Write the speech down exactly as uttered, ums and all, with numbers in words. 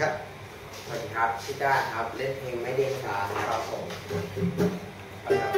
ครับสวัสดีครับชื่อด้าครับเล่นเพลงไม่เด้งช้าครับผม